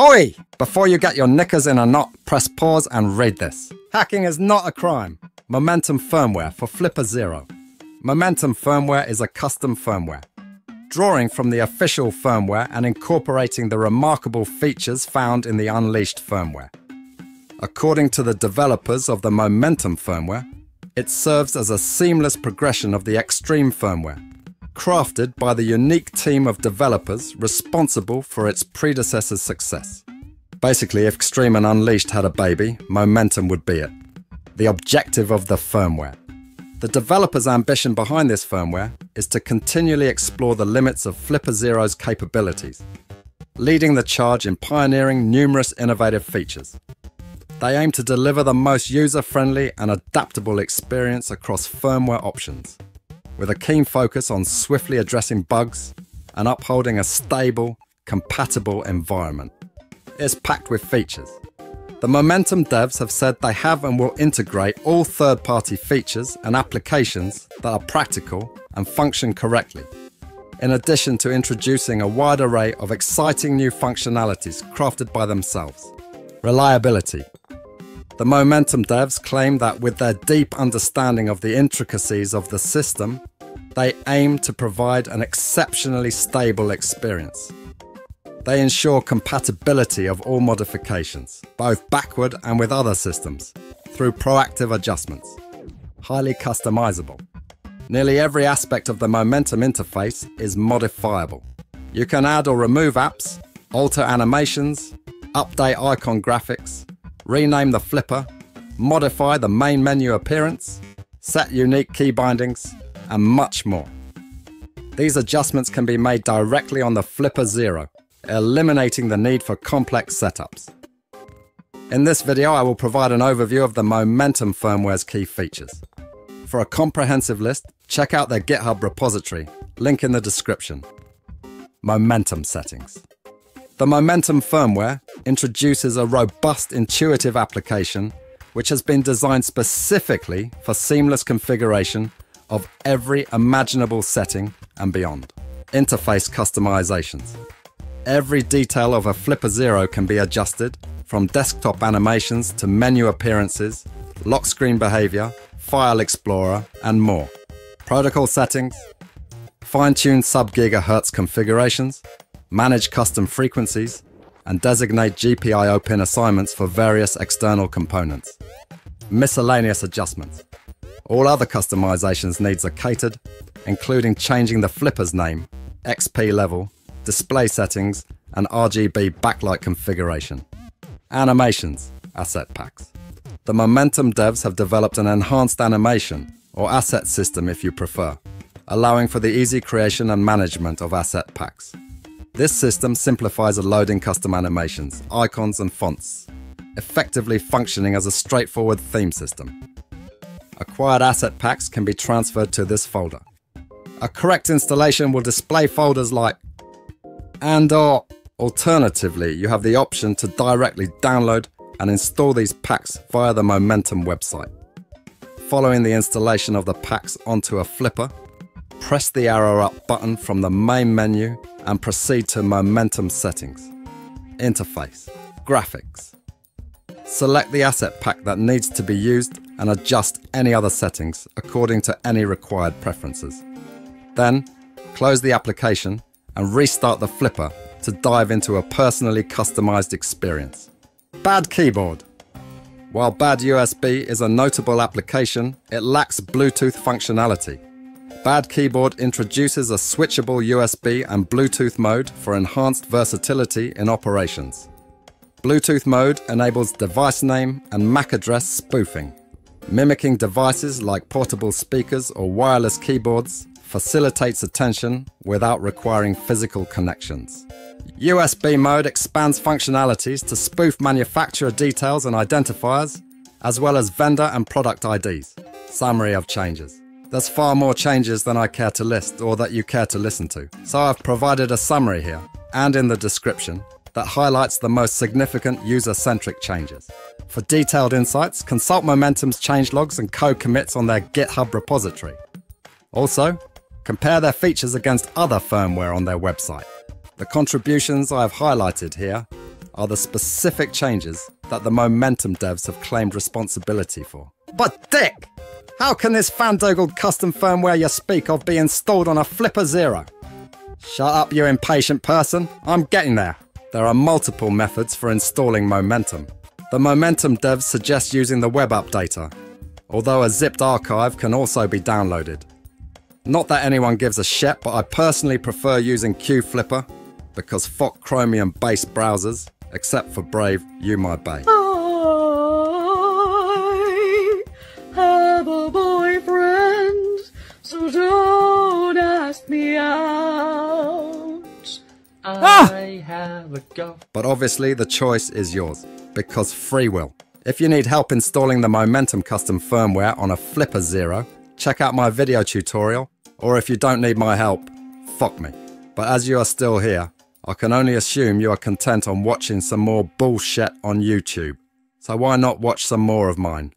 Oi! Before you get your knickers in a knot, press pause and read this. Hacking is not a crime. Momentum Firmware for Flipper Zero. Momentum Firmware is a custom firmware, drawing from the official firmware and incorporating the remarkable features found in the Unleashed firmware. According to the developers of the Momentum firmware, it serves as a seamless progression of the Xtreme firmware, crafted by the unique team of developers responsible for its predecessor's success. Basically, if Xtreme and Unleashed had a baby, Momentum would be it. The objective of the firmware. The developers' ambition behind this firmware is to continually explore the limits of Flipper Zero's capabilities, leading the charge in pioneering numerous innovative features. They aim to deliver the most user-friendly and adaptable experience across firmware options, with a keen focus on swiftly addressing bugs and upholding a stable, compatible environment. It's packed with features. The Momentum devs have said they have and will integrate all third-party features and applications that are practical and function correctly, in addition to introducing a wide array of exciting new functionalities crafted by themselves. Reliability. The Momentum devs claim that with their deep understanding of the intricacies of the system, they aim to provide an exceptionally stable experience. They ensure compatibility of all modifications, both backward and with other systems, through proactive adjustments. Highly customizable. Nearly every aspect of the Momentum interface is modifiable. You can add or remove apps, alter animations, update icon graphics, rename the flipper, modify the main menu appearance, set unique key bindings, and much more. These adjustments can be made directly on the Flipper Zero, eliminating the need for complex setups. In this video, I will provide an overview of the Momentum firmware's key features. For a comprehensive list, check out their GitHub repository, link in the description. Momentum settings. The Momentum firmware introduces a robust, intuitive application which has been designed specifically for seamless configuration of every imaginable setting and beyond. Interface customizations. Every detail of a Flipper Zero can be adjusted, from desktop animations to menu appearances, lock screen behavior, file explorer, and more. Protocol settings, fine-tune sub-gigahertz configurations, manage custom frequencies, and designate GPIO pin assignments for various external components. Miscellaneous adjustments. All other customizations needs are catered, including changing the flipper's name, XP level, display settings, and RGB backlight configuration. Animations, asset packs. The Momentum devs have developed an enhanced animation, or asset system if you prefer, allowing for the easy creation and management of asset packs. This system simplifies loading custom animations, icons, and fonts, effectively functioning as a straightforward theme system. Acquired asset packs can be transferred to this folder. A correct installation will display folders like and/or alternatively, you have the option to directly download and install these packs via the Momentum website. Following the installation of the packs onto a flipper, press the arrow up button from the main menu and proceed to Momentum settings. Interface, graphics. Select the asset pack that needs to be used and adjust any other settings according to any required preferences. Then, close the application and restart the flipper to dive into a personally customized experience. Bad Keyboard. While Bad USB is a notable application, it lacks Bluetooth functionality. Bad Keyboard introduces a switchable USB and Bluetooth mode for enhanced versatility in operations. Bluetooth mode enables device name and MAC address spoofing, mimicking devices like portable speakers or wireless keyboards, facilitates attention without requiring physical connections. USB mode expands functionalities to spoof manufacturer details and identifiers, as well as vendor and product IDs. Summary of changes. There's far more changes than I care to list or that you care to listen to, so I've provided a summary here and in the description that highlights the most significant user-centric changes. For detailed insights, consult Momentum's change logs and code commits on their GitHub repository. Also, compare their features against other firmware on their website. The contributions I have highlighted here are the specific changes that the Momentum devs have claimed responsibility for. But Dick, how can this fandangled custom firmware you speak of be installed on a Flipper Zero? Shut up, you impatient person, I'm getting there. There are multiple methods for installing Momentum. The Momentum devs suggest using the web updater, although a zipped archive can also be downloaded. Not that anyone gives a shit, but I personally prefer using QFlipper because fuck Chromium-based browsers, except for Brave, you my bae. I have a boyfriend, so don't ask me out. I have a girl. But obviously the choice is yours, because free will. If you need help installing the Momentum custom firmware on a Flipper Zero, check out my video tutorial, or if you don't need my help, fuck me. But as you are still here, I can only assume you are content on watching some more bullshit on YouTube. So why not watch some more of mine?